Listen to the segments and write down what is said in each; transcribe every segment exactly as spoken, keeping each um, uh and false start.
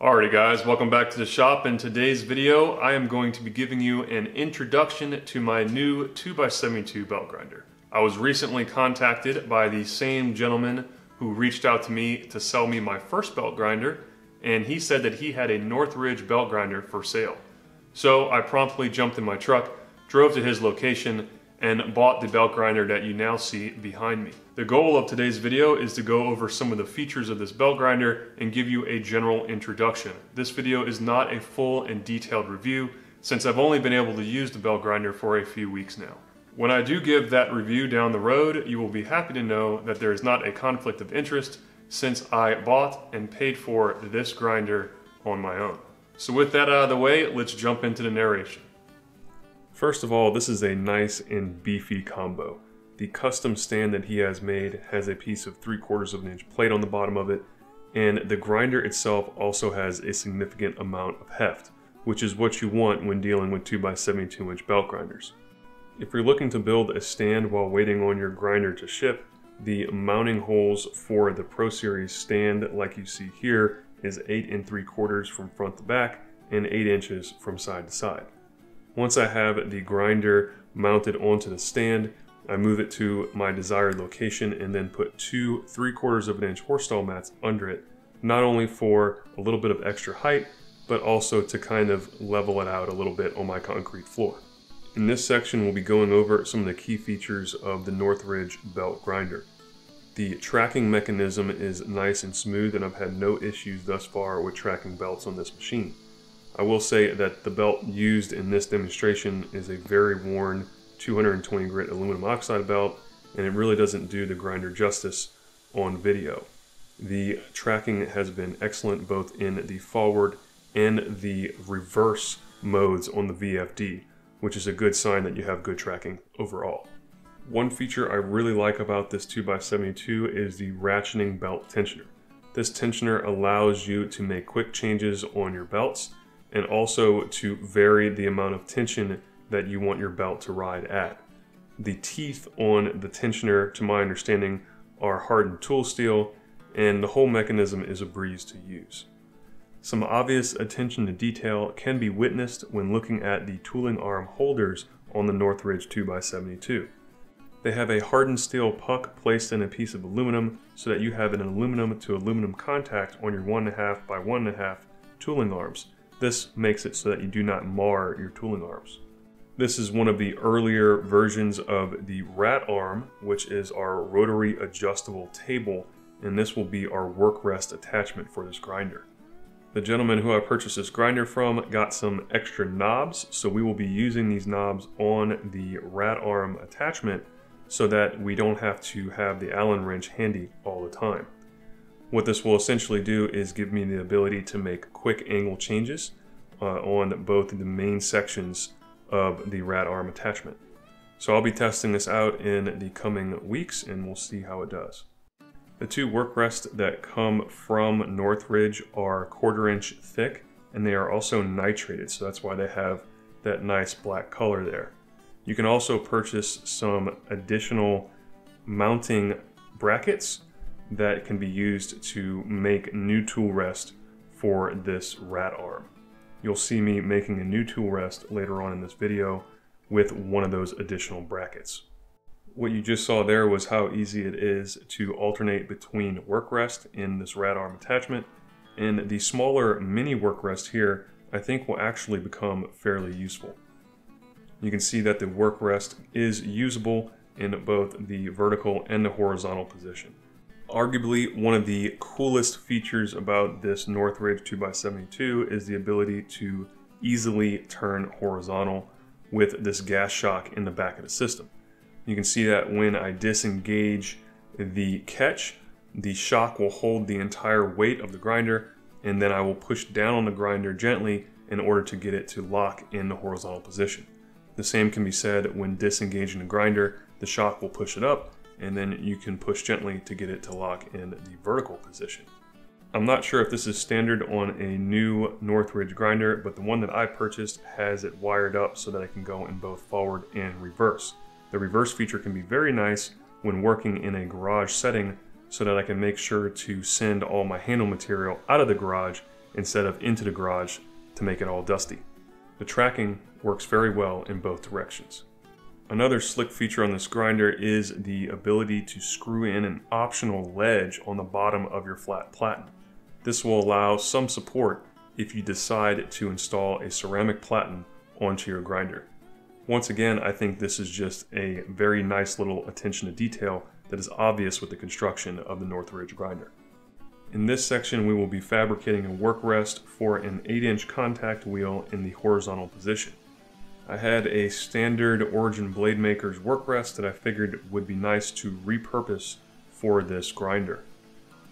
Alrighty guys, welcome back to the shop. In today's video, I am going to be giving you an introduction to my new two by seventy-two belt grinder. I was recently contacted by the same gentleman who reached out to me to sell me my first belt grinder, and he said that he had a Northridge belt grinder for sale. So I promptly jumped in my truck, drove to his location, and bought the belt grinder that you now see behind me. The goal of today's video is to go over some of the features of this belt grinder and give you a general introduction. This video is not a full and detailed review since I've only been able to use the belt grinder for a few weeks now. When I do give that review down the road, you will be happy to know that there is not a conflict of interest since I bought and paid for this grinder on my own. So with that out of the way, let's jump into the narration. First of all, this is a nice and beefy combo. The custom stand that he has made has a piece of three quarters of an inch plate on the bottom of it, and the grinder itself also has a significant amount of heft, which is what you want when dealing with two by seventy-two inch belt grinders. If you're looking to build a stand while waiting on your grinder to ship, the mounting holes for the Pro Series stand, like you see here, is eight and three quarters from front to back and eight inches from side to side. Once I have the grinder mounted onto the stand, I move it to my desired location and then put two three quarters of an inch horse stall mats under it, not only for a little bit of extra height, but also to kind of level it out a little bit on my concrete floor. In this section, we'll be going over some of the key features of the Northridge belt grinder. The tracking mechanism is nice and smooth, and I've had no issues thus far with tracking belts on this machine. I will say that the belt used in this demonstration is a very worn two hundred twenty grit aluminum oxide belt, and it really doesn't do the grinder justice on video. The tracking has been excellent both in the forward and the reverse modes on the V F D, which is a good sign that you have good tracking overall. One feature I really like about this two by seventy-two is the ratcheting belt tensioner. This tensioner allows you to make quick changes on your belts, and also to vary the amount of tension that you want your belt to ride at. The teeth on the tensioner, to my understanding, are hardened tool steel, and the whole mechanism is a breeze to use. Some obvious attention to detail can be witnessed when looking at the tooling arm holders on the Northridge two by seventy-two. They have a hardened steel puck placed in a piece of aluminum so that you have an aluminum to aluminum contact on your one and a half by one and a half tooling arms. This makes it so that you do not mar your tooling arms. This is one of the earlier versions of the RAT arm, which is our rotary adjustable table, and this will be our work rest attachment for this grinder. The gentleman who I purchased this grinder from got some extra knobs, so we will be using these knobs on the RAT arm attachment so that we don't have to have the Allen wrench handy all the time. What this will essentially do is give me the ability to make quick angle changes uh, on both the main sections of the RAT arm attachment. So I'll be testing this out in the coming weeks and we'll see how it does. The two work rests that come from Northridge are quarter inch thick, and they are also nitrated, so that's why they have that nice black color there. You can also purchase some additional mounting brackets that can be used to make new tool rest for this RAT arm. You'll see me making a new tool rest later on in this video with one of those additional brackets. What you just saw there was how easy it is to alternate between work rest in this RAT arm attachment, and the smaller mini work rest here I think will actually become fairly useful. You can see that the work rest is usable in both the vertical and the horizontal position. Arguably, one of the coolest features about this Northridge two by seventy-two is the ability to easily turn horizontal with this gas shock in the back of the system. You can see that when I disengage the catch, the shock will hold the entire weight of the grinder, and then I will push down on the grinder gently in order to get it to lock in the horizontal position. The same can be said when disengaging the grinder. The shock will push it up, and then you can push gently to get it to lock in the vertical position. I'm not sure if this is standard on a new Northridge grinder, but the one that I purchased has it wired up so that I can go in both forward and reverse. The reverse feature can be very nice when working in a garage setting, so that I can make sure to send all my handle material out of the garage instead of into the garage to make it all dusty. The tracking works very well in both directions. Another slick feature on this grinder is the ability to screw in an optional ledge on the bottom of your flat platen. This will allow some support if you decide to install a ceramic platen onto your grinder. Once again, I think this is just a very nice little attention to detail that is obvious with the construction of the Northridge grinder. In this section, we will be fabricating a work rest for an eight inch contact wheel in the horizontal position. I had a standard Origin Blade Makers work rest that I figured would be nice to repurpose for this grinder.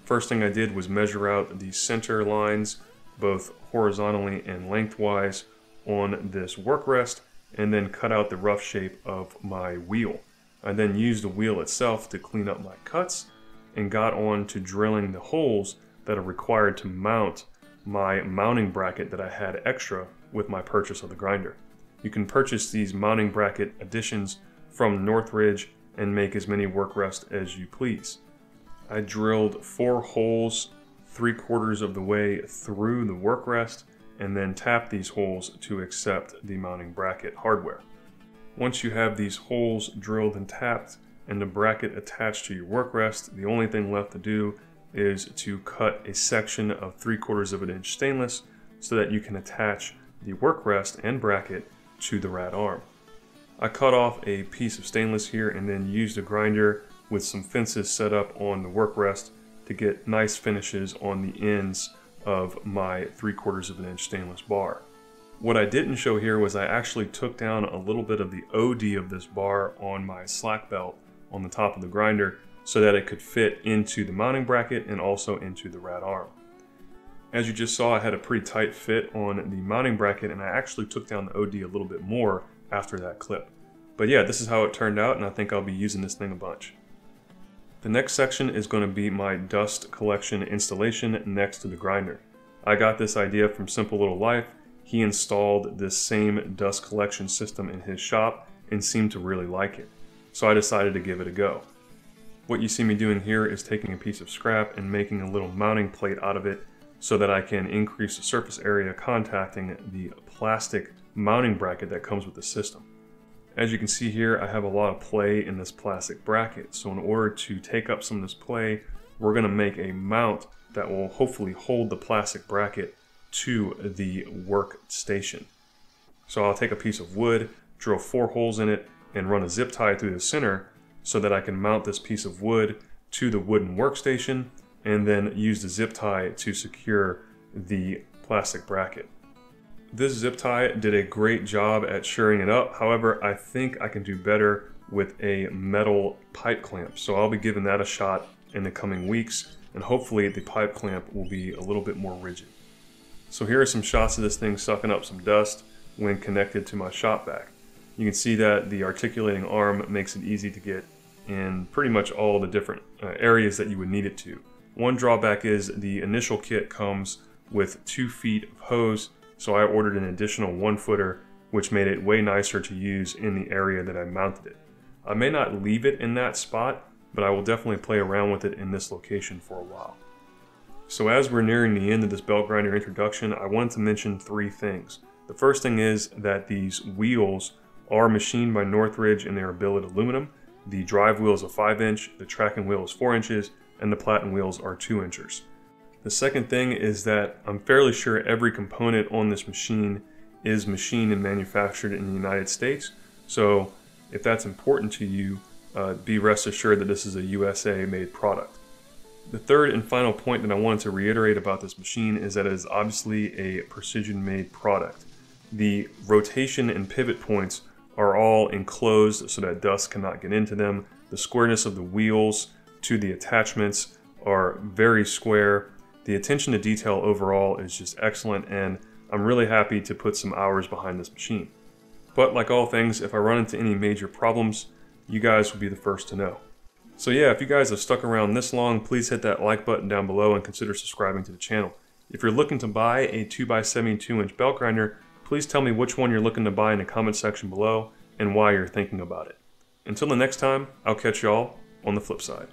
First thing I did was measure out the center lines, both horizontally and lengthwise, on this work rest, and then cut out the rough shape of my wheel. I then used the wheel itself to clean up my cuts and got on to drilling the holes that are required to mount my mounting bracket that I had extra with my purchase of the grinder. You can purchase these mounting bracket additions from Northridge and make as many work rests as you please. I drilled four holes three quarters of the way through the work rest and then tapped these holes to accept the mounting bracket hardware. Once you have these holes drilled and tapped and the bracket attached to your work rest, the only thing left to do is to cut a section of three quarters of an inch stainless so that you can attach the work rest and bracket to the R A T arm. I cut off a piece of stainless here and then used a grinder with some fences set up on the work rest to get nice finishes on the ends of my three quarters of an inch stainless bar. What I didn't show here was I actually took down a little bit of the O D of this bar on my slack belt on the top of the grinder so that it could fit into the mounting bracket and also into the R A T arm. As you just saw, I had a pretty tight fit on the mounting bracket, and I actually took down the O D a little bit more after that clip. But yeah, this is how it turned out, and I think I'll be using this thing a bunch. The next section is going to be my dust collection installation next to the grinder. I got this idea from Simple Little Life. He installed this same dust collection system in his shop and seemed to really like it. So I decided to give it a go. What you see me doing here is taking a piece of scrap and making a little mounting plate out of it so that I can increase the surface area contacting the plastic mounting bracket that comes with the system. As you can see here, I have a lot of play in this plastic bracket. So in order to take up some of this play, we're going to make a mount that will hopefully hold the plastic bracket to the workstation. So I'll take a piece of wood, drill four holes in it, and run a zip tie through the center so that I can mount this piece of wood to the wooden workstation and then use the zip tie to secure the plastic bracket. This zip tie did a great job at shoring it up. However, I think I can do better with a metal pipe clamp. So I'll be giving that a shot in the coming weeks, and hopefully the pipe clamp will be a little bit more rigid. So here are some shots of this thing sucking up some dust when connected to my shop vac. You can see that the articulating arm makes it easy to get in pretty much all the different uh, areas that you would need it to. One drawback is the initial kit comes with two feet of hose, so I ordered an additional one footer, which made it way nicer to use in the area that I mounted it. I may not leave it in that spot, but I will definitely play around with it in this location for a while. So as we're nearing the end of this belt grinder introduction, I wanted to mention three things. The first thing is that these wheels are machined by Northridge and they are billet aluminum. The drive wheel is a five inch, the tracking wheel is four inches, and the platen wheels are two inchers. The second thing is that I'm fairly sure every component on this machine is machined and manufactured in the United States. So if that's important to you, uh, be rest assured that this is a U S A made product. The third and final point that I wanted to reiterate about this machine is that it is obviously a precision made product. the rotation and pivot points are all enclosed so that dust cannot get into them. The squareness of the wheels to the attachments are very square. The attention to detail overall is just excellent, and I'm really happy to put some hours behind this machine. But like all things, if I run into any major problems, you guys will be the first to know. So yeah, if you guys have stuck around this long, please hit that like button down below and consider subscribing to the channel. If you're looking to buy a two by seventy-two inch belt grinder, please tell me which one you're looking to buy in the comment section below and why you're thinking about it. Until the next time, I'll catch y'all on the flip side.